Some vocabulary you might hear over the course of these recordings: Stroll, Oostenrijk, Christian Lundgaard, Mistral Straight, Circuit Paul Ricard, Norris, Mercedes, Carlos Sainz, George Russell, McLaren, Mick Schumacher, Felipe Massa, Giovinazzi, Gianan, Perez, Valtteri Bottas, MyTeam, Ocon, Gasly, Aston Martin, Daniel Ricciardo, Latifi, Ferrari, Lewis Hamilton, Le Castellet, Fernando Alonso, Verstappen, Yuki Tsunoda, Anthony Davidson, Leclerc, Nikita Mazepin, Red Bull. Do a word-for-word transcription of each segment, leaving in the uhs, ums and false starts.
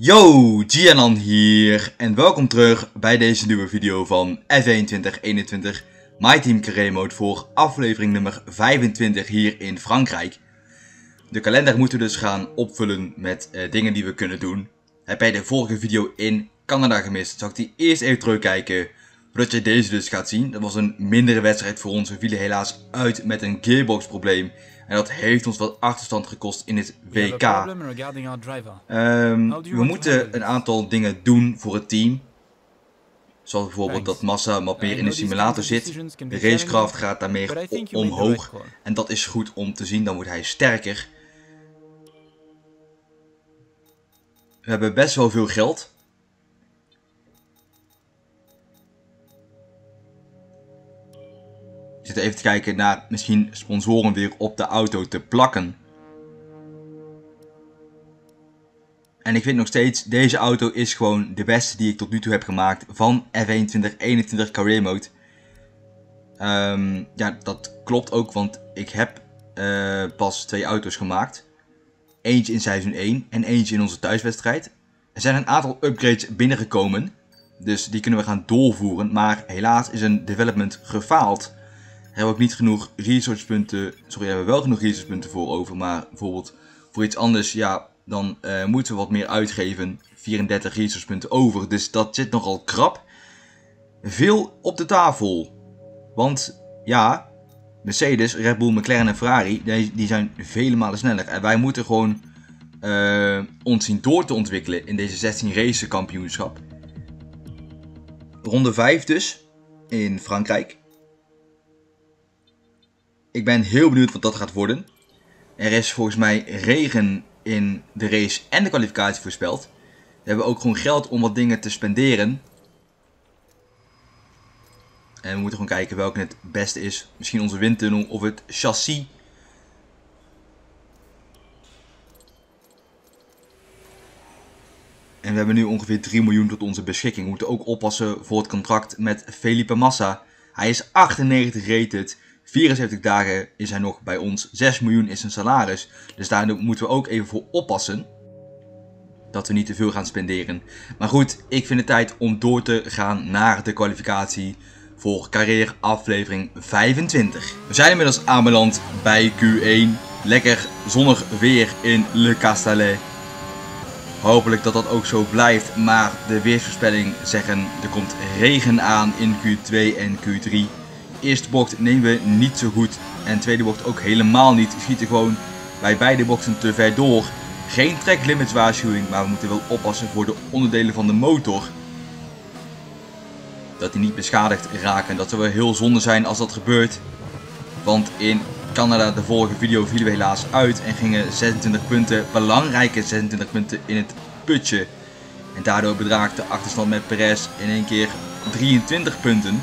Yo, Gianan hier en welkom terug bij deze nieuwe video van F tweeëntwintig eenentwintig My Team Career Mode voor aflevering nummer vijfentwintig hier in Frankrijk. De kalender moeten we dus gaan opvullen met uh, dingen die we kunnen doen. Heb jij de vorige video in Canada gemist, zal ik die eerst even terugkijken voordat je deze dus gaat zien. Dat was een mindere wedstrijd voor ons, we vielen helaas uit met een gearbox probleem. En dat heeft ons wat achterstand gekost in het W K. Um, we moeten een aantal dingen doen voor het team. Zoals bijvoorbeeld dat Massa wat meer in de simulator zit. De racecraft gaat daar meer omhoog. En dat is goed om te zien, dan wordt hij sterker. We hebben best wel veel geld. Ik zit even te kijken naar misschien sponsoren weer op de auto te plakken. En ik vind nog steeds, deze auto is gewoon de beste die ik tot nu toe heb gemaakt van F tweeëntwintig eenentwintig Career Mode. Um, ja, dat klopt ook, want ik heb uh, pas twee auto's gemaakt. Eentje in seizoen één en eentje in onze thuiswedstrijd. Er zijn een aantal upgrades binnengekomen, dus die kunnen we gaan doorvoeren. Maar helaas is een development gefaald. We hebben ook niet genoeg resourcepunten, sorry, we hebben wel genoeg resourcepunten voor over, maar bijvoorbeeld voor iets anders, ja, dan uh, moeten we wat meer uitgeven, vierendertig resourcepunten over, dus dat zit nogal krap. Veel op de tafel, want ja, Mercedes, Red Bull, McLaren en Ferrari, die, die zijn vele malen sneller en wij moeten gewoon uh, ons zien door te ontwikkelen in deze zestien race kampioenschap. Ronde vijf dus, in Frankrijk. Ik ben heel benieuwd wat dat gaat worden. Er is volgens mij regen in de race en de kwalificatie voorspeld. We hebben ook gewoon geld om wat dingen te spenderen. En we moeten gewoon kijken welke het beste is. Misschien onze windtunnel of het chassis. En we hebben nu ongeveer drie miljoen tot onze beschikking. We moeten ook oppassen voor het contract met Felipe Massa. Hij is achtennegentig rated. vierenzeventig dagen is hij nog bij ons, zes miljoen is zijn salaris, dus daar moeten we ook even voor oppassen dat we niet te veel gaan spenderen. Maar goed, ik vind het tijd om door te gaan naar de kwalificatie voor carrière aflevering vijfentwintig. We zijn inmiddels aanbeland bij Q één, lekker zonnig weer in Le Castellet. Hopelijk dat dat ook zo blijft, maar de weersvoorspelling zeggen er komt regen aan in Q twee en Q drie. Eerste bocht nemen we niet zo goed en tweede bocht ook helemaal niet. We schieten gewoon bij beide bochten te ver door. Geen track limits waarschuwing, maar we moeten wel oppassen voor de onderdelen van de motor. Dat die niet beschadigd raken en dat zou wel heel zonde zijn als dat gebeurt. Want in Canada, de vorige video, vielen we helaas uit en gingen zesentwintig punten, belangrijke zesentwintig punten in het putje. En daardoor bedraagt de achterstand met Perez in één keer drieëntwintig punten.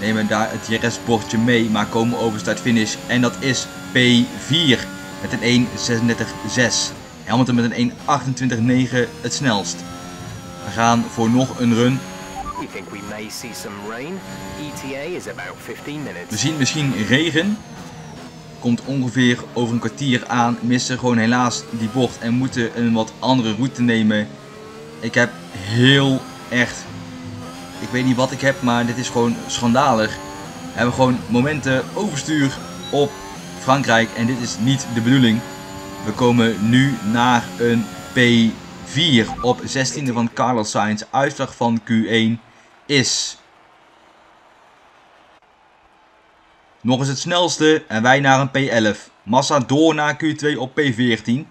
Nemen daar het J R S-bordje mee, maar komen over start-finish. En dat is P vier met een één zesendertig zes. Hamilton met een één achtentwintig negen het snelst. We gaan voor nog een run. We zien misschien regen. Komt ongeveer over een kwartier aan. Missen gewoon helaas die bocht en moeten een wat andere route nemen. Ik heb heel echt... Ik weet niet wat ik heb, maar dit is gewoon schandalig. We hebben gewoon momenten overstuur op Frankrijk en dit is niet de bedoeling. We komen nu naar een P vier op zestiende van Carlos Sainz. Uitslag van Q één is nog eens het snelste en wij naar een P elf. Massa door naar Q twee op P veertien,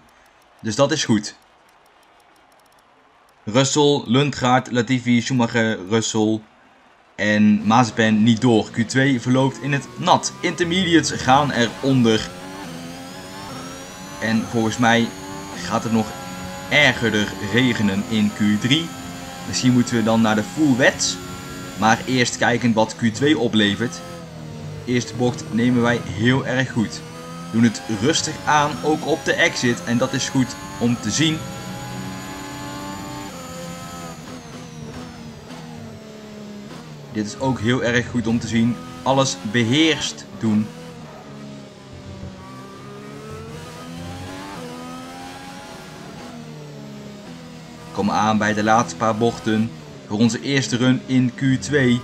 dus dat is goed. Russell, Lundgaard, Latifi, Schumacher, Russell en Mazepin niet door. Q twee verloopt in het nat. Intermediates gaan eronder. En volgens mij gaat het nog ergerder regenen in Q drie. Misschien moeten we dan naar de full wets. Maar eerst kijken wat Q twee oplevert. Eerste bocht nemen wij heel erg goed. Doen het rustig aan, ook op de exit. En dat is goed om te zien. Dit is ook heel erg goed om te zien. Alles beheerst doen. Komen aan bij de laatste paar bochten voor onze eerste run in Q twee.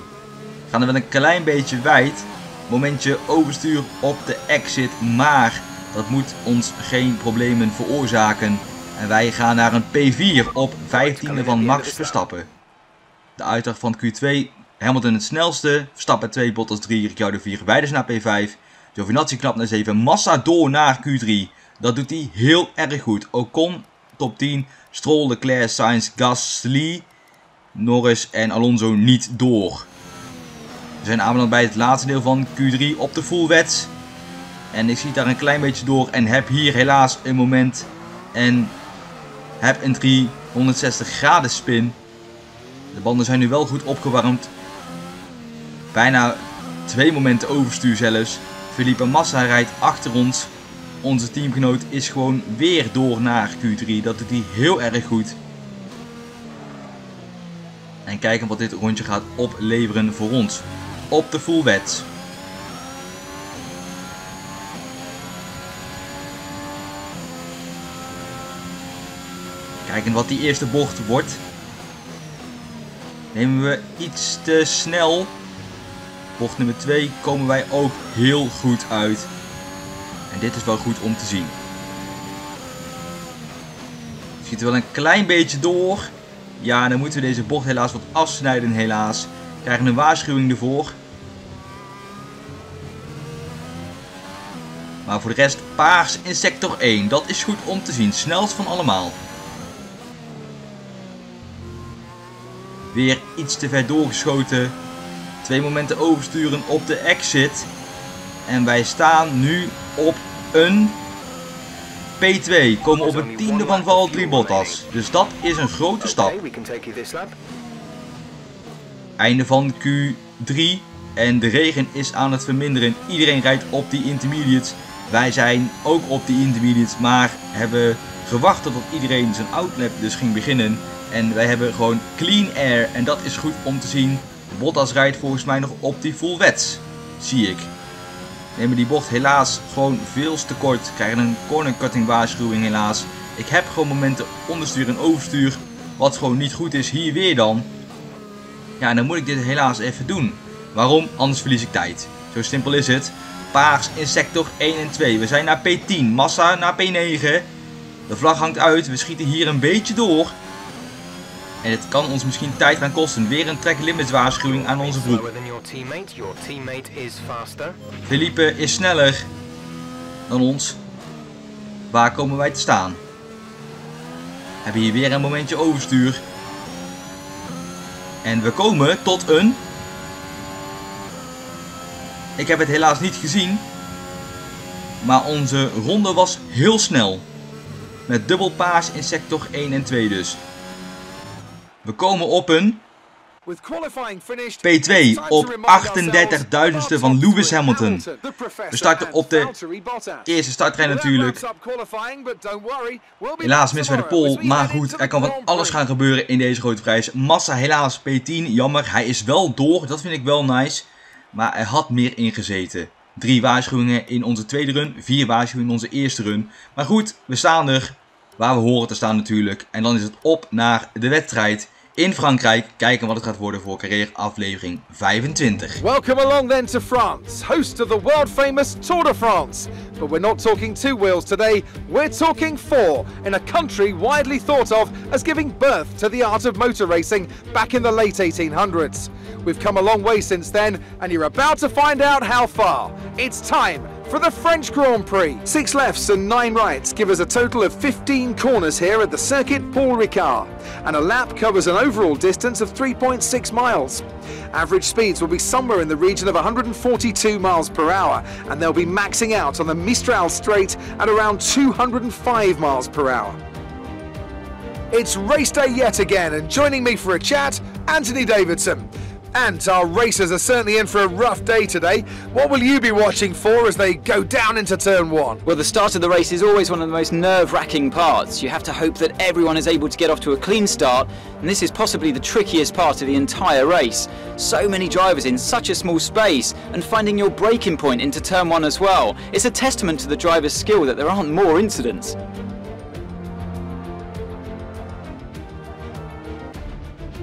Gaan er wel een klein beetje wijd. Momentje overstuur op de exit, maar dat moet ons geen problemen veroorzaken. En wij gaan naar een P vier op vijftiende van Max Verstappen. De uitdag van Q twee, Hamilton het snelste, Verstappen twee, Bottas drie, Ricciardo vier, beide naar P vijf. Giovinazzi knap naar zeven, Massa door naar Q drie. Dat doet hij heel erg goed. Ocon top tien, Stroll, Leclerc, Sainz, Gasly, Norris en Alonso niet door. We zijn aanbeland bij het laatste deel van Q drie op de full wets. En ik zie daar een klein beetje door en heb hier helaas een moment. En heb een driehonderdzestig graden spin. De banden zijn nu wel goed opgewarmd. Bijna twee momenten overstuur zelfs. Felipe Massa rijdt achter ons. Onze teamgenoot is gewoon weer door naar Q drie. Dat doet hij heel erg goed. En kijken wat dit rondje gaat opleveren voor ons. Op de full wet. Kijken wat die eerste bocht wordt. Nemen we iets te snel. Bocht nummer twee komen wij ook heel goed uit. En dit is wel goed om te zien. Schiet wel een klein beetje door. Ja, dan moeten we deze bocht helaas wat afsnijden helaas. We krijgen een waarschuwing ervoor. Maar voor de rest paars in sector één. Dat is goed om te zien. Snelst van allemaal. Weer iets te ver doorgeschoten. Twee momenten oversturen op de exit. En wij staan nu op een P twee. Komen op een tiende van Valtteri Bottas. Dus dat is een grote stap. Einde van Q drie. En de regen is aan het verminderen. Iedereen rijdt op die intermediates. Wij zijn ook op die intermediates. Maar hebben gewacht tot iedereen zijn outlap dus ging beginnen. En wij hebben gewoon clean air. En dat is goed om te zien. Bottas rijdt volgens mij nog op die full wets. Zie ik. Nemen die bocht helaas gewoon veel te kort. Krijgen een corner cutting waarschuwing helaas. Ik heb gewoon momenten onderstuur en overstuur. Wat gewoon niet goed is. Hier weer dan. Ja, en dan moet ik dit helaas even doen. Waarom? Anders verlies ik tijd. Zo simpel is het. Paars in sector één en twee. We zijn naar P tien. Massa naar P negen. De vlag hangt uit. We schieten hier een beetje door. En het kan ons misschien tijd gaan kosten. Weer een track limits waarschuwing aan onze groep. Felipe is sneller dan ons. Waar komen wij te staan? We hebben hier weer een momentje overstuur. En we komen tot een... Ik heb het helaas niet gezien. Maar onze ronde was heel snel. Met dubbel paars in sector één en twee dus. We komen op een P twee op achtendertigduizendste van Lewis Hamilton. We starten op de eerste startrij natuurlijk. Helaas missen wij de pole, maar goed, er kan van alles gaan gebeuren in deze grote prijs. Massa helaas P tien, jammer, hij is wel door, dat vind ik wel nice. Maar er had meer in gezeten. Drie waarschuwingen in onze tweede run, vier waarschuwingen in onze eerste run. Maar goed, we staan er. Waar we horen te staan natuurlijk. En dan is het op naar de wedstrijd in Frankrijk. Kijken wat het gaat worden voor carrière aflevering vijfentwintig. Welcome along then to France, host of the world famous Tour de France. But we're not talking two wheels today, we're talking four. In a country widely thought of as giving birth to the art of motor racing back in the late eighteen hundreds. We've come a long way since then and you're about to find out how far. It's time for the French Grand Prix. Six lefts and nine rights give us a total of fifteen corners here at the Circuit Paul Ricard, and a lap covers an overall distance of three point six miles. Average speeds will be somewhere in the region of one hundred forty-two miles per hour, and they'll be maxing out on the Mistral Straight at around two hundred five miles per hour. It's race day yet again, and joining me for a chat, Anthony Davidson. And our racers are certainly in for a rough day today. What will you be watching for as they go down into turn one? Well, the start of the race is always one of the most nerve-wracking parts. You have to hope that everyone is able to get off to a clean start, and this is possibly the trickiest part of the entire race. So many drivers in such a small space, and finding your braking point into turn one as well. It's a testament to the driver's skill that there aren't more incidents.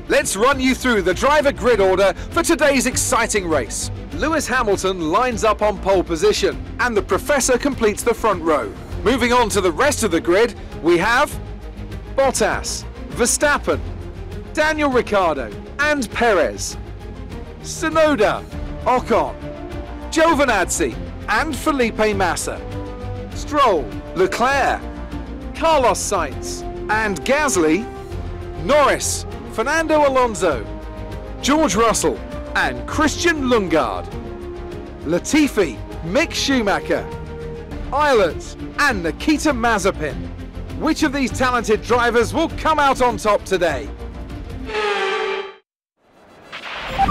Let's run you through the driver grid order for today's exciting race. Lewis Hamilton lines up on pole position, and the Professor completes the front row. Moving on to the rest of the grid, we have Bottas, Verstappen, Daniel Ricciardo and Perez, Tsunoda, Ocon, Giovinazzi and Felipe Massa, Stroll, Leclerc, Carlos Sainz and Gasly, Norris, Fernando Alonso, George Russell and Christian Lundgaard, Latifi, Mick Schumacher, Ireland and Nikita Mazepin. Which of these talented drivers will come out on top today?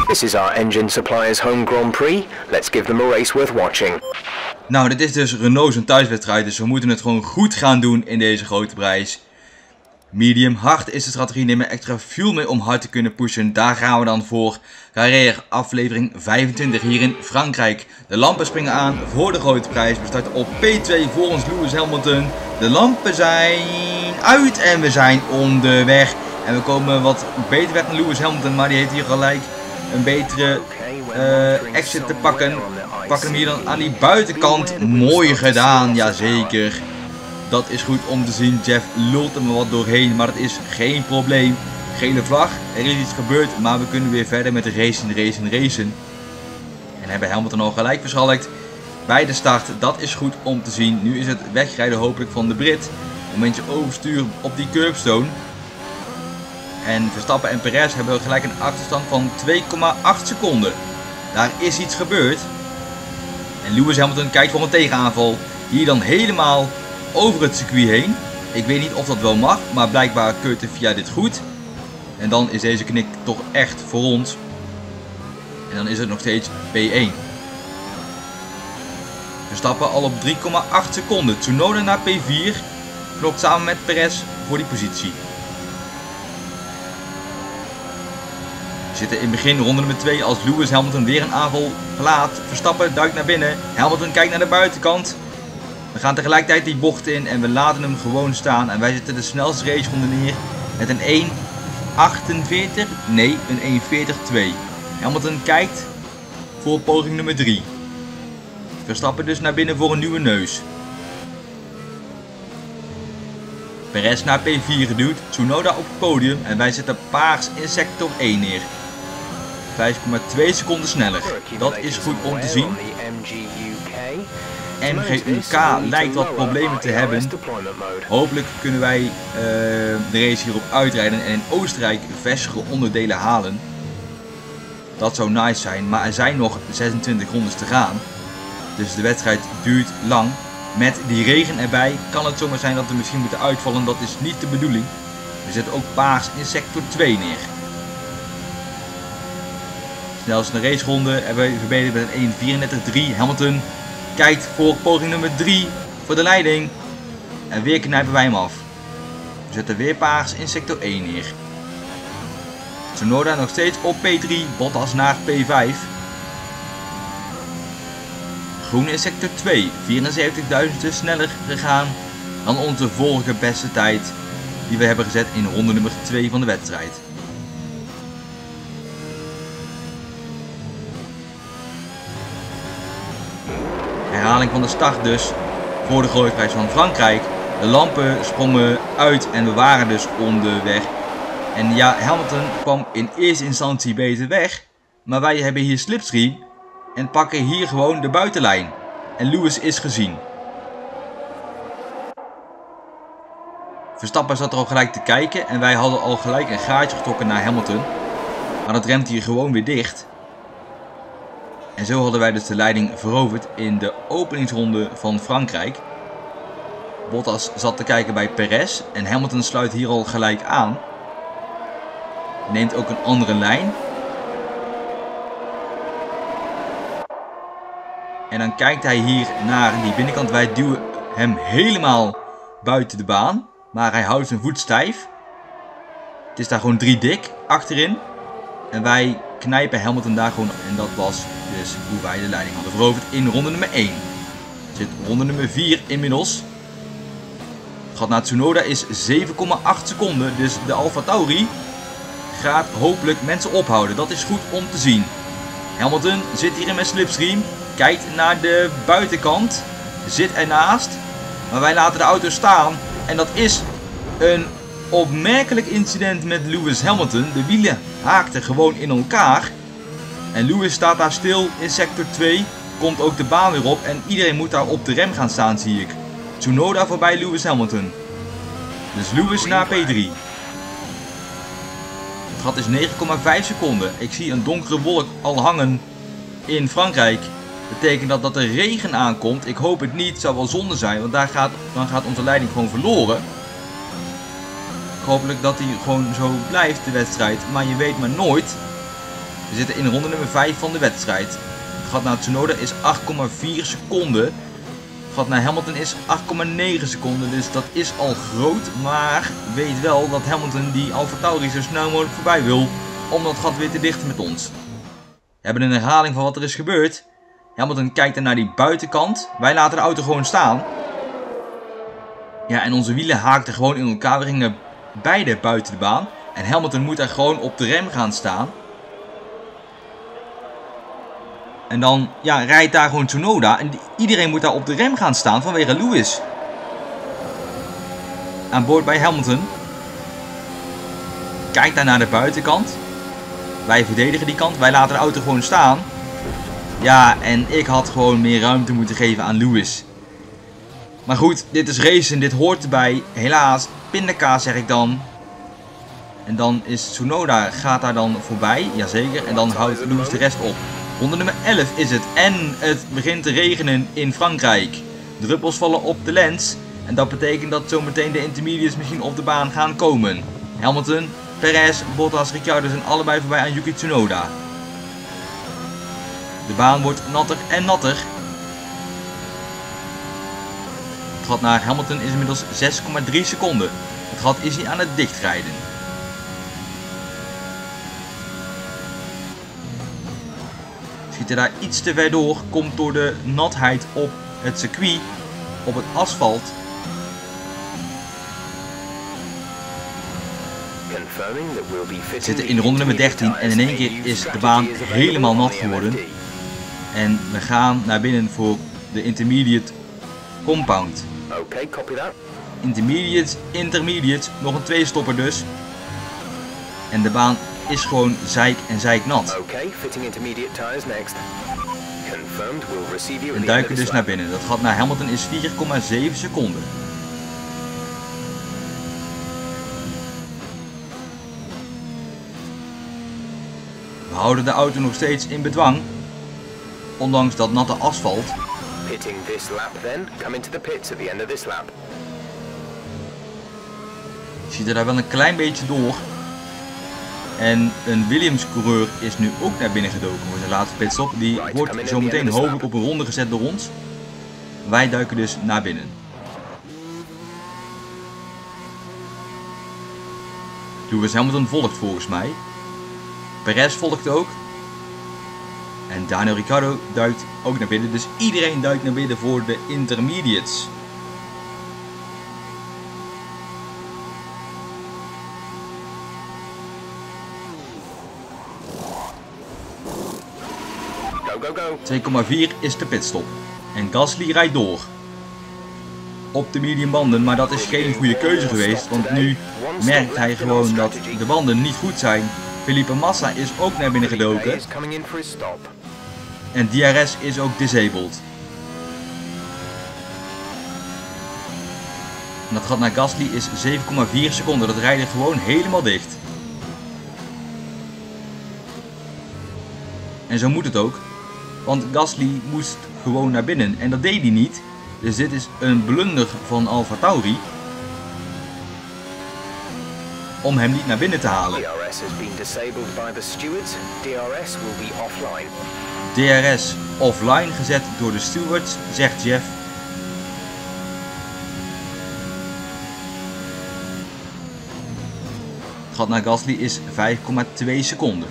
This is our engine supplier's home Grand Prix. Let's give them a race worth watching. Nou, dit is dus Renault's thuiswedstrijd, dus we moeten het gewoon goed gaan doen in deze grote prijs. Medium hard is de strategie, neem er extra fuel mee om hard te kunnen pushen. Daar gaan we dan voor. Carrière aflevering vijfentwintig hier in Frankrijk. De lampen springen aan voor de grote prijs. We starten op P twee voor ons Lewis Hamilton. De lampen zijn uit en we zijn onderweg. En we komen wat beter weg dan Lewis Hamilton, maar die heeft hier gelijk een betere uh, exit te pakken. We pakken hem hier dan aan die buitenkant. Mooi gedaan, jazeker. Dat is goed om te zien. Jeff lult hem er wat doorheen, maar het is geen probleem. Gele vlag, er is iets gebeurd, maar we kunnen weer verder met de racen, racen, racen. En hebben Hamilton al gelijk verschalkt bij de start. Dat is goed om te zien. Nu is het wegrijden hopelijk van de Brit. Momentje oversturen op die curbstone. En Verstappen en Perez hebben gelijk een achterstand van twee komma acht seconden. Daar is iets gebeurd. En Lewis Hamilton kijkt voor een tegenaanval. Hier dan helemaal over het circuit heen. Ik weet niet of dat wel mag, maar blijkbaar keurt de V I A dit goed. En dan is deze knik toch echt voor ons. En dan is het nog steeds P één. Verstappen al op drie komma acht seconden. Tsunoda naar P vier. Klopt samen met Perez voor die positie. We zitten in het begin ronde nummer twee als Lewis Hamilton weer een aanval plaatst. Verstappen duikt naar binnen. Hamilton kijkt naar de buitenkant. We gaan tegelijkertijd die bocht in en we laten hem gewoon staan. En wij zitten de snelste race ronde neer met een één komma achtenveertig. Nee, een één komma veertig twee. Hamilton kijkt voor poging nummer drie. Verstappen dus naar binnen voor een nieuwe neus. Perez naar P vier geduwd. Tsunoda op het podium en wij zitten paars in sector één neer. vijf komma twee seconden sneller. Dat is goed om te zien. M G U K lijkt wat problemen te hebben. Hopelijk kunnen wij uh, de race hierop uitrijden en in Oostenrijk vestige onderdelen halen. Dat zou nice zijn, maar er zijn nog zesentwintig rondes te gaan. Dus de wedstrijd duurt lang. Met die regen erbij kan het zomaar zijn dat we misschien moeten uitvallen. Dat is niet de bedoeling. We zetten ook paars in sector twee neer. Snelste raceronde hebben we verbeterd met een één komma vierendertig drie. Hamilton kijkt voor poging nummer drie voor de leiding. En weer knijpen wij hem af. We zetten weer paars in sector één neer. Tsunoda nog steeds op P drie. Bottas naar P vijf. Groen in sector twee. vierenzeventigduizend sneller gegaan dan onze vorige beste tijd die we hebben gezet in ronde nummer twee van de wedstrijd. Herhaling van de start dus voor de grote prijs van Frankrijk. De lampen sprongen uit en we waren dus onderweg. En ja, Hamilton kwam in eerste instantie beter weg. Maar wij hebben hier slipstream en pakken hier gewoon de buitenlijn. En Lewis is gezien. Verstappen zat er al gelijk te kijken en wij hadden al gelijk een gaatje getrokken naar Hamilton. Maar dat remt hier gewoon weer dicht. En zo hadden wij dus de leiding veroverd in de openingsronde van Frankrijk. Bottas zat te kijken bij Perez en Hamilton sluit hier al gelijk aan. Neemt ook een andere lijn. En dan kijkt hij hier naar die binnenkant. Wij duwen hem helemaal buiten de baan. Maar hij houdt zijn voet stijf. Het is daar gewoon drie dik achterin. En wij knijpen Hamilton daar gewoon. En dat was dus hoe wij de leiding hadden veroverd in ronde nummer één. Zit ronde nummer vier inmiddels. Het gat naar Tsunoda is zeven komma acht seconden. Dus de AlphaTauri gaat hopelijk mensen ophouden. Dat is goed om te zien. Hamilton zit hier in mijn slipstream. Kijkt naar de buitenkant. Zit ernaast. Maar wij laten de auto staan. En dat is een opmerkelijk incident met Lewis Hamilton. De wielen haakten gewoon in elkaar. En Lewis staat daar stil in sector twee. Komt ook de baan weer op. En iedereen moet daar op de rem gaan staan, zie ik. Tsunoda voorbij Lewis Hamilton. Dus Lewis naar P drie. Het gat is negen komma vijf seconden. Ik zie een donkere wolk al hangen in Frankrijk. Dat betekent dat, dat er regen aankomt. Ik hoop het niet. Het zou wel zonde zijn. Want daar gaat, dan gaat onze leiding gewoon verloren. Hopelijk dat hij gewoon zo blijft, de wedstrijd. Maar je weet maar nooit. We zitten in ronde nummer vijf van de wedstrijd. Het gat naar Tsunoda is acht komma vier seconden. Het gat naar Hamilton is acht komma negen seconden. Dus dat is al groot. Maar weet wel dat Hamilton die AlphaTauri zo snel mogelijk voorbij wil. Om dat gat weer te dichten met ons. We hebben een herhaling van wat er is gebeurd. Hamilton kijkt er naar die buitenkant. Wij laten de auto gewoon staan. Ja, en onze wielen haakten gewoon in elkaar. We gingen beide buiten de baan. En Hamilton moet daar gewoon op de rem gaan staan. En dan ja, rijdt daar gewoon Tsunoda. En iedereen moet daar op de rem gaan staan vanwege Lewis. Aan boord bij Hamilton. Kijkt daar naar de buitenkant. Wij verdedigen die kant. Wij laten de auto gewoon staan. Ja, en ik had gewoon meer ruimte moeten geven aan Lewis. Maar goed, dit is racen. Dit hoort erbij. Helaas, pindakaas zeg ik dan. En dan is Tsunoda, gaat daar dan voorbij. Jazeker. En dan houdt Lewis de rest op. Ronde nummer elf is het. En het begint te regenen in Frankrijk. Druppels vallen op de lens. En dat betekent dat zometeen de intermediates misschien op de baan gaan komen. Hamilton, Perez, Bottas, Ricciardo zijn allebei voorbij aan Yuki Tsunoda. De baan wordt natter en natter. Het gat naar Hamilton is inmiddels zes komma drie seconden. Het gat is hier aan het dichtrijden. Schiet er daar iets te ver door. Komt door de natheid op het circuit. Op het asfalt. We zitten in ronde nummer dertien. En in één keer is de baan helemaal nat geworden. En we gaan naar binnen voor de intermediate compound. Intermediates, intermediates. Nog een tweestopper dus. En de baan is gewoon zeik en zeiknat. We duiken dus naar binnen. Dat gat naar Hamilton is vier komma zeven seconden. We houden de auto nog steeds in bedwang. Ondanks dat natte asfalt. Je ziet er daar wel een klein beetje door. En een Williams coureur is nu ook naar binnen gedoken voor zijn laatste pitstop. Die wordt zo meteen hopelijk op een ronde gezet door ons. Wij duiken dus naar binnen. Lewis Hamilton volgt volgens mij. Perez volgt ook. En Daniel Ricciardo duikt ook naar binnen. Dus iedereen duikt naar binnen voor de intermediates. twee komma vier is de pitstop. En Gasly rijdt door. Op de mediumbanden, maar dat is geen goede keuze geweest. Want nu merkt hij gewoon dat de banden niet goed zijn. Felipe Massa is ook naar binnen gedoken. En D R S is ook disabled. En dat gat naar Gasly is zeven komma vier seconden. Dat rijdt gewoon helemaal dicht. En zo moet het ook. Want Gasly moest gewoon naar binnen. En dat deed hij niet. Dus dit is een blunder van AlphaTauri. Om hem niet naar binnen te halen. D R S offline gezet door de stewards, zegt Jeff. Het gat naar Gasly is vijf komma twee seconden.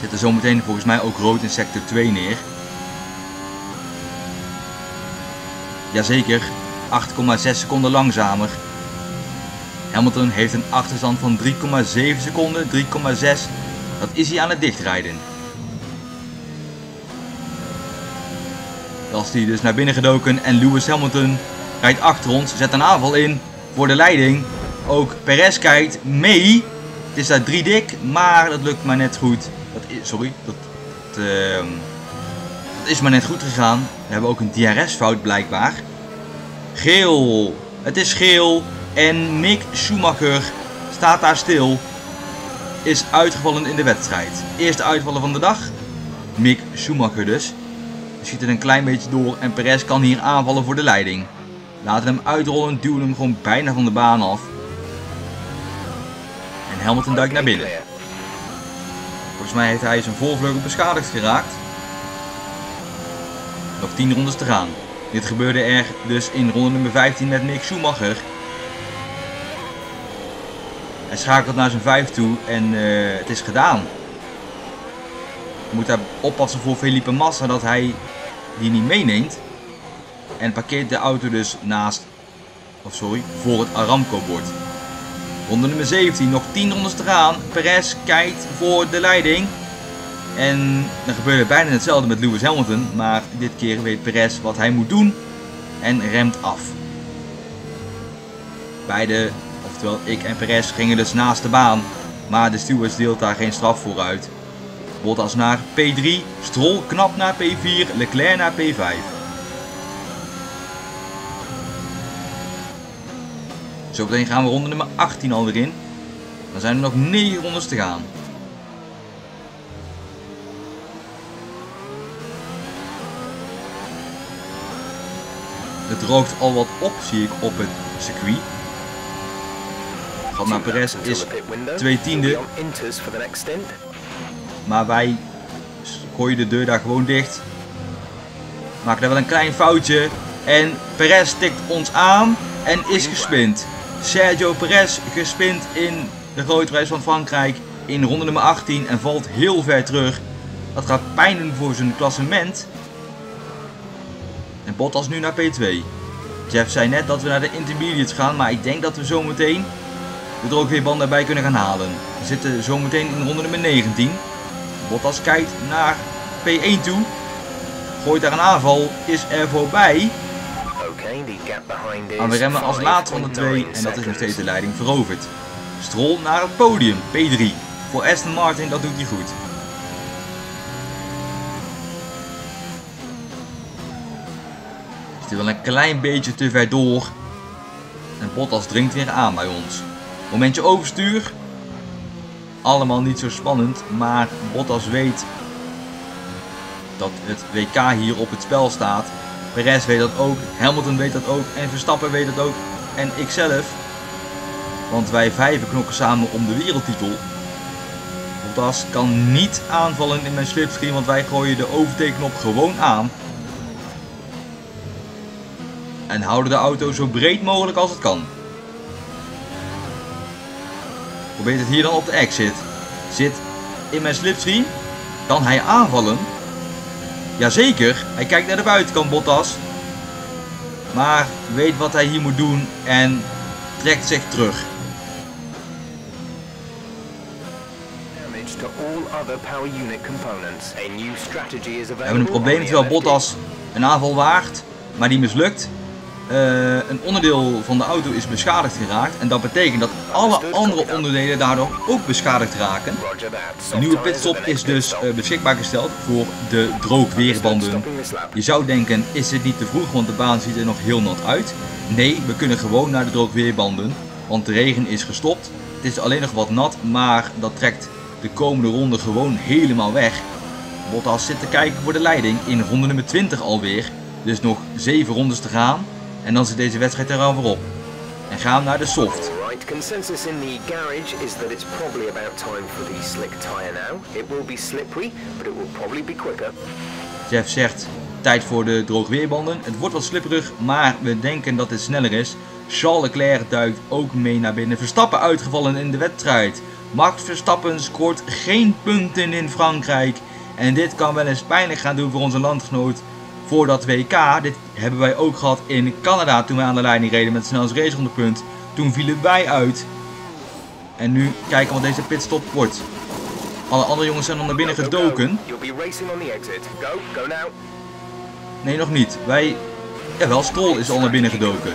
Zit er zometeen volgens mij ook rood in sector twee neer. Jazeker, acht komma zes seconden langzamer. Hamilton heeft een achterstand van drie komma zeven seconden, drie komma zes. Dat is hij aan het dichtrijden. Gasly dus naar binnen gedoken en Lewis Hamilton rijdt achter ons, zet een aanval in voor de leiding. Ook Perez kijkt mee. Het is daar drie dik, maar dat lukt maar net goed. Dat is, sorry, dat, dat, uh, dat is maar net goed gegaan. We hebben ook een D R S-fout blijkbaar. Geel, het is geel en Mick Schumacher staat daar stil. Is uitgevallen in de wedstrijd. Eerste uitvallen van de dag, Mick Schumacher dus. Schiet er een klein beetje door en Perez kan hier aanvallen voor de leiding. Laten hem uitrollen, duwen hem gewoon bijna van de baan af. En Hamilton duikt naar binnen. Volgens mij heeft hij zijn voorvleugel beschadigd geraakt. Nog tien rondes te gaan. Dit gebeurde er dus in ronde nummer vijftien met Mick Schumacher. Hij schakelt naar zijn vijf toe en uh, het is gedaan. Moet daar oppassen voor Felipe Massa dat hij die niet meeneemt. En parkeert de auto dus naast, of sorry, voor het Aramco-bord. Ronde nummer zeventien, nog tien rondes te gaan. Perez kijkt voor de leiding. En dan gebeurde bijna hetzelfde met Lewis Hamilton. Maar dit keer weet Perez wat hij moet doen. En remt af. Beide, oftewel ik en Perez, gingen dus naast de baan. Maar de stewards deelt daar geen straf voor uit. Bottas naar P drie, Stroll knap naar P vier, Leclerc naar P vijf. Zometeen gaan we ronde nummer achttien al weer in. Dan zijn er nog negen rondes te gaan. Het droogt al wat op, zie ik, op het circuit. Gat naar Perez is twee tiende. Maar wij gooien de deur daar gewoon dicht. Maken daar wel een klein foutje. En Perez tikt ons aan en is gespind. Sergio Perez gespind in de grote prijs van Frankrijk in ronde nummer achttien. En valt heel ver terug. Dat gaat pijn doen voor zijn klassement. En Bottas nu naar P twee. Jeff zei net dat we naar de intermediates gaan. Maar ik denk dat we zometeen de droogweerband daarbij kunnen gaan halen. We zitten zometeen in ronde nummer negentien. Bottas kijkt naar P één toe, gooit daar een aanval, is er voorbij. Aan de remmen als laatste van de twee en dat is nog steeds de leiding veroverd. Stroll naar het podium, P drie. Voor Aston Martin, dat doet hij goed. Zit hij wel een klein beetje te ver door. En Bottas dringt weer aan bij ons. Momentje overstuur. Allemaal niet zo spannend, maar Bottas weet dat het W K hier op het spel staat. Perez weet dat ook, Hamilton weet dat ook en Verstappen weet dat ook en ikzelf. Want wij vijven knokken samen om de wereldtitel. Bottas kan niet aanvallen in mijn slipstream, want wij gooien de overtakenknop gewoon aan. En houden de auto zo breed mogelijk als het kan. Probeert het hier dan op de exit. Zit in mijn slipstream. Kan hij aanvallen? Jazeker. Hij kijkt naar de buitenkant, Bottas. Maar weet wat hij hier moet doen. En trekt zich terug. We hebben een probleem terwijl Bottas een aanval waagt. Maar die mislukt. Uh, een onderdeel van de auto is beschadigd geraakt en dat betekent dat alle andere onderdelen daardoor ook beschadigd raken. Een nieuwe pitstop is dus uh, beschikbaar gesteld voor de droogweerbanden. Je zou denken, is dit niet te vroeg, want de baan ziet er nog heel nat uit. Nee, we kunnen gewoon naar de droogweerbanden, want de regen is gestopt. Het is alleen nog wat nat, maar dat trekt de komende ronde gewoon helemaal weg. Bottas zit te kijken voor de leiding in ronde nummer twintig alweer, dus nog zeven rondes te gaan. En dan zit deze wedstrijd er al voor op. En gaan naar de soft. Jeff zegt, tijd voor de droogweerbanden. Het wordt wat slipperig, maar we denken dat het sneller is. Charles Leclerc duikt ook mee naar binnen. Verstappen uitgevallen in de wedstrijd. Max Verstappen scoort geen punten in Frankrijk. En dit kan wel eens pijnlijk gaan doen voor onze landgenoot. Voor dat W K, dit hebben wij ook gehad in Canada toen wij aan de leiding reden met het snelste racerondepunt. Toen vielen wij uit. En nu kijken wat deze pitstop wordt. Alle andere jongens zijn al naar binnen gedoken. Nee, nog niet. Wij... Jawel, Stroll is al naar binnen gedoken.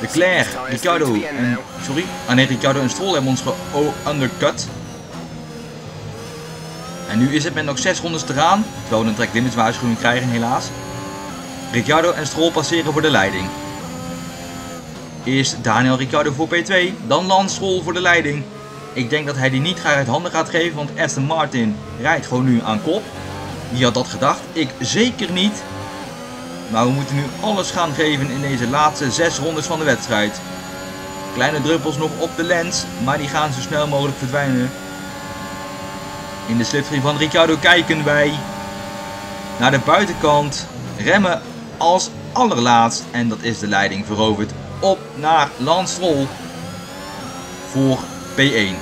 Leclerc, Ricciardo en... Sorry? Ah nee, Ricciardo en Stroll hebben ons ge-undercut. En nu is het met nog zes rondes te gaan. Terwijl we een track limits waarschuwing krijgen, helaas. Ricciardo en Stroll passeren voor de leiding. Eerst Daniel Ricciardo voor P twee. Dan Lance Stroll voor de leiding. Ik denk dat hij die niet graag uit handen gaat geven. Want Aston Martin rijdt gewoon nu aan kop. Wie had dat gedacht? Ik zeker niet. Maar we moeten nu alles gaan geven in deze laatste zes rondes van de wedstrijd. Kleine druppels nog op de lens. Maar die gaan zo snel mogelijk verdwijnen. In de slipstream van Ricciardo kijken wij naar de buitenkant. Remmen als allerlaatst. En dat is de leiding veroverd. Op naar Lance Stroll voor P één.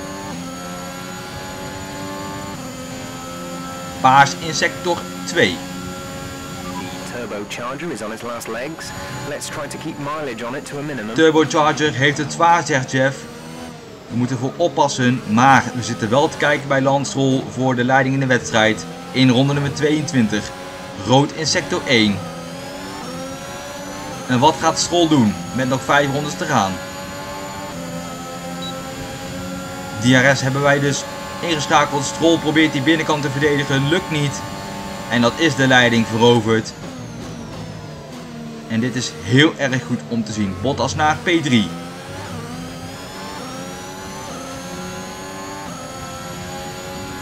Paars in sector twee. Turbocharger heeft het zwaar, zegt Jeff. We moeten voor oppassen, maar we zitten wel te kijken bij Lance Stroll voor de leiding in de wedstrijd. In ronde nummer tweeëntwintig. Rood in sector één. En wat gaat Stroll doen met nog vijf rondes te gaan? D R S hebben wij dus ingeschakeld. Stroll probeert die binnenkant te verdedigen. Lukt niet. En dat is de leiding veroverd. En dit is heel erg goed om te zien. Bottas naar P drie.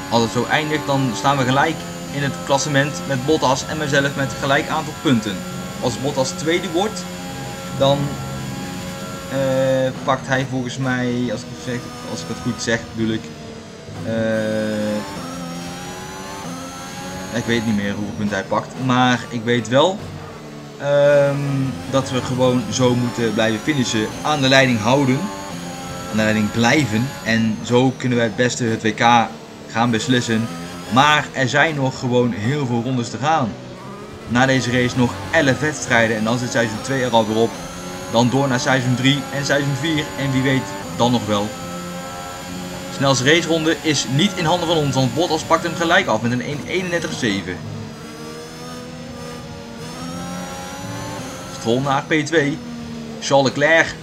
Als het zo eindigt dan staan we gelijk in het klassement met Bottas en mezelf met gelijk aantal punten. Als Bottas tweede wordt, dan uh, pakt hij volgens mij, als ik het, zeg, als ik het goed zeg bedoel ik, uh, ik weet niet meer hoeveel punten hij pakt. Maar ik weet wel um, dat we gewoon zo moeten blijven finishen, aan de leiding houden, aan de leiding blijven. En zo kunnen wij het beste het W K gaan beslissen. Maar er zijn nog gewoon heel veel rondes te gaan. Na deze race nog elf wedstrijden en dan zit seizoen twee er alweer op. Dan door naar seizoen drie en seizoen vier en wie weet dan nog wel. Snelste raceronde is niet in handen van ons, want Bottas pakt hem gelijk af met een één eenendertig zeven. Stroll naar P twee. Charles Leclerc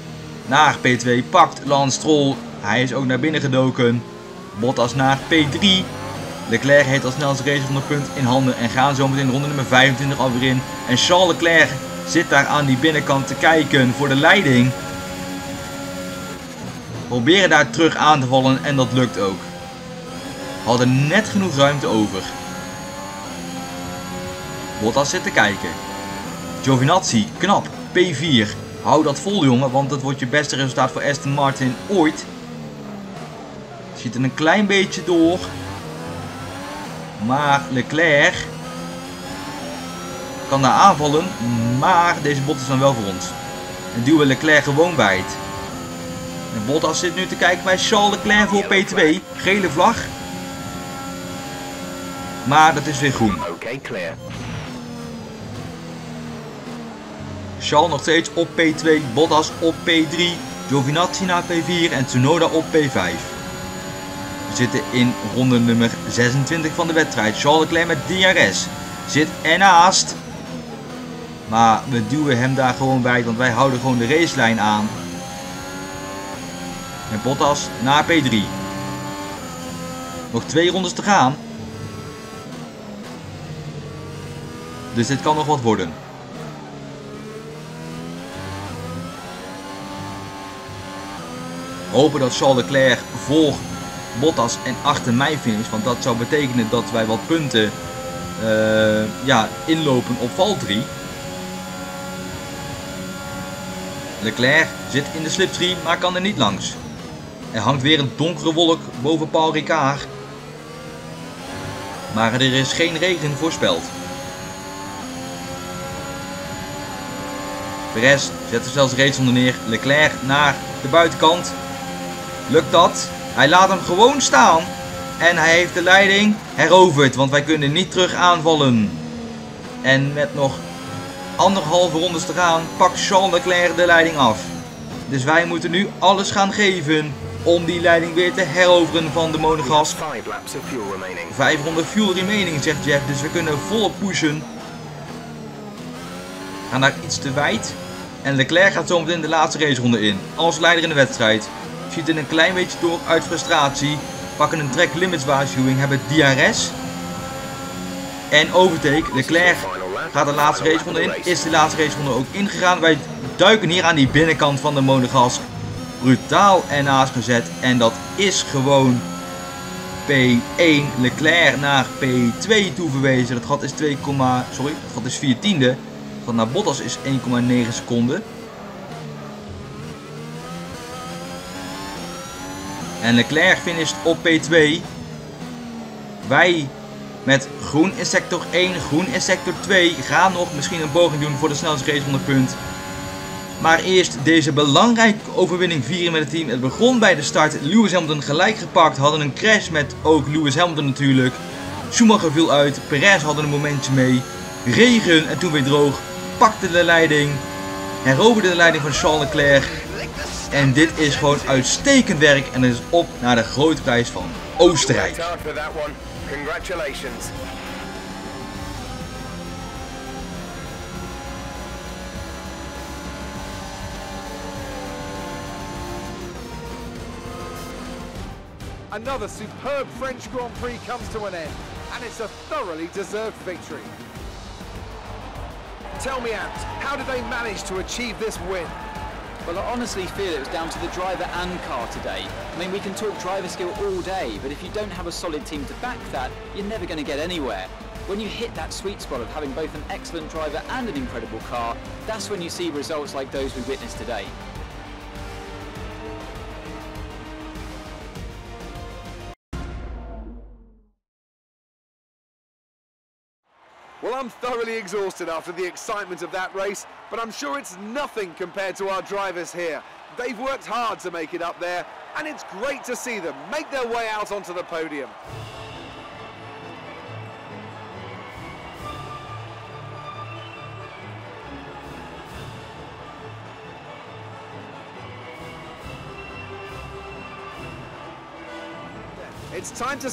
naar P twee pakt Lance Stroll. Hij is ook naar binnen gedoken. Bottas naar P drie. Leclerc heeft als snelste racerondepunt in handen en gaan zo meteen ronde nummer vijfentwintig alweer in. En Charles Leclerc zit daar aan die binnenkant te kijken voor de leiding. Proberen daar terug aan te vallen en dat lukt ook. We hadden net genoeg ruimte over. Bottas zit te kijken. Giovinazzi, knap, P vier. Hou dat vol jongen, want dat wordt je beste resultaat voor Aston Martin ooit. Schiet er een klein beetje door. Maar Leclerc kan daar aanvallen, maar deze Bottas dan wel voor ons. En duwen Leclerc gewoon bij het. En Bottas zit nu te kijken bij Charles Leclerc voor P twee. Gele vlag. Maar dat is weer groen. Charles nog steeds op P twee, Bottas op P drie, Giovinazzi naar P vier en Tsunoda op P vijf. We zitten in ronde nummer zesentwintig van de wedstrijd. Charles Leclerc met D R S zit ernaast. Maar we duwen hem daar gewoon bij, want wij houden gewoon de racelijn aan. En Bottas naar P drie. Nog twee rondes te gaan. Dus dit kan nog wat worden. Hopen dat Charles Leclerc voor Bottas en achter mij finish, want dat zou betekenen dat wij wat punten uh, ja, inlopen op Valtteri. Leclerc zit in de slipstream, maar kan er niet langs. Er hangt weer een donkere wolk boven Paul Ricard. Maar er is geen regen voorspeld. Perez zet er zelfs reeds onder neer. Leclerc naar de buitenkant. Lukt dat? Hij laat hem gewoon staan. En hij heeft de leiding heroverd. Want wij kunnen niet terug aanvallen. En met nog anderhalve rondes te gaan pakt Charles Leclerc de leiding af. Dus wij moeten nu alles gaan geven om die leiding weer te heroveren van de monogas. vijfhonderd fuel remaining, zegt Jeff, dus we kunnen volop pushen. Gaan daar iets te wijd. En Leclerc gaat zometeen de laatste raceronde in, als leider in de wedstrijd. Ziet er een klein beetje door uit frustratie. Pakken een track limits waarschuwing, hebben D R S. En overtake, Leclerc gaat de laatste raceronde in, is de laatste raceronde ook ingegaan. Wij duiken hier aan die binnenkant van de monogas. Brutaal ernaast gezet en dat is gewoon P één. Leclerc naar P twee toe verwezen. Dat gat is vier tiende. Dat naar Bottas is één komma negen seconden. En Leclerc finisht op P twee. Wij met groen in sector één, groen in sector twee gaan nog misschien een poging doen voor de snelste race van het punt. Maar eerst deze belangrijke overwinning vieren met het team. Het begon bij de start. Lewis Hamilton gelijk gepakt. Hadden een crash met ook Lewis Hamilton natuurlijk. Schumacher viel uit. Perez hadden een momentje mee. Regen en toen weer droog. Pakte de leiding. Heroverde de leiding van Charles Leclerc. En dit is gewoon uitstekend werk. En het is op naar de grote prijs van Oostenrijk. Another superb French Grand Prix comes to an end, and it's a thoroughly deserved victory. Tell me, Ant, how did they manage to achieve this win? Well, I honestly feel it was down to the driver and car today. I mean, we can talk driver skill all day, but if you don't have a solid team to back that, you're never going to get anywhere. When you hit that sweet spot of having both an excellent driver and an incredible car, that's when you see results like those we witnessed today. Well, I'm thoroughly exhausted after the excitement of that race, but I'm sure it's nothing compared to our drivers here. They've worked hard to make it up there, and it's great to see them make their way out onto the podium.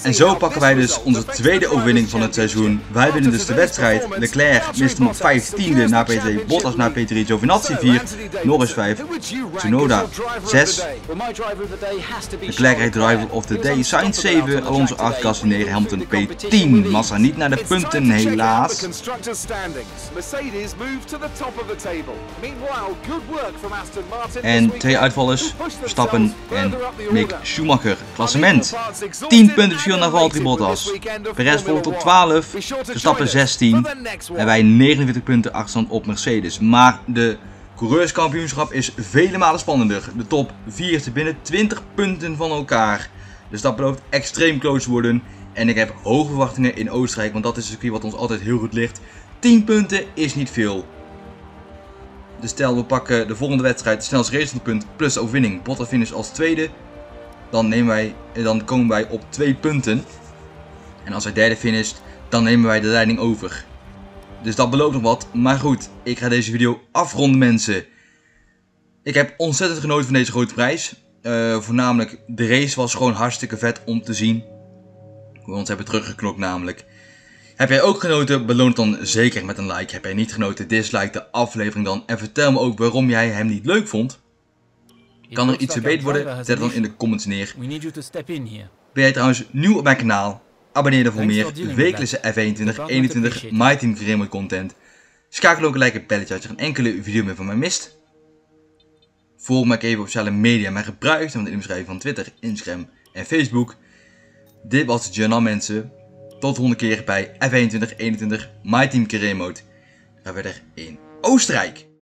En zo pakken wij dus onze tweede overwinning van het seizoen. Wij winnen dus de wedstrijd. Leclerc mist hem op vijftiende na P twee, Bottas na P drie, Giovinazzi vier, Norris vijf, Tsunoda zes. Leclerc rijdt driver of the day, Sainz zeven, Alonso acht, Gasly negen, Hamilton P tien. Massa niet naar de punten helaas. En twee uitvallers, Verstappen en Mick Schumacher. Klassement. tien punten verschil naar Valtteri Bottas. Perez volgt op twaalf, Verstappen zestien en wij negenenveertig punten achterstand op Mercedes. Maar de coureurskampioenschap is vele malen spannender. De top vier is binnen twintig punten van elkaar. Dus dat belooft extreem close te worden. En ik heb hoge verwachtingen in Oostenrijk, want dat is een circuit wat ons altijd heel goed ligt. tien punten is niet veel. Dus stel we pakken de volgende wedstrijd, de snelste racepunt punt plus overwinning. Bottas finish als tweede. Dan, nemen wij, dan komen wij op twee punten. En als hij derde finisht, dan nemen wij de leiding over. Dus dat belooft nog wat. Maar goed, ik ga deze video afronden, mensen. Ik heb ontzettend genoten van deze grote prijs. Uh, voornamelijk, de race was gewoon hartstikke vet om te zien. We ons hebben teruggeknokt namelijk. Heb jij ook genoten? Beloon het dan zeker met een like. Heb jij niet genoten? Dislike de aflevering dan. En vertel me ook waarom jij hem niet leuk vond. Kan er iets verbeterd worden? Zet het dan in de comments neer. Ben jij trouwens nieuw op mijn kanaal? Abonneer dan voor meer wekelijkse F tweeëntwintig eenentwintig My Team Career Mode content. Schakel ook een like en belletje als je geen enkele video meer van mij mist. Volg mij even op sociale media. Mijn gebruik dan in de beschrijving van Twitter, Instagram en Facebook. Dit was de Gianan, mensen. Tot de volgende keer bij F tweeëntwintig eenentwintig My Team Career Mode. We gaan verder in Oostenrijk.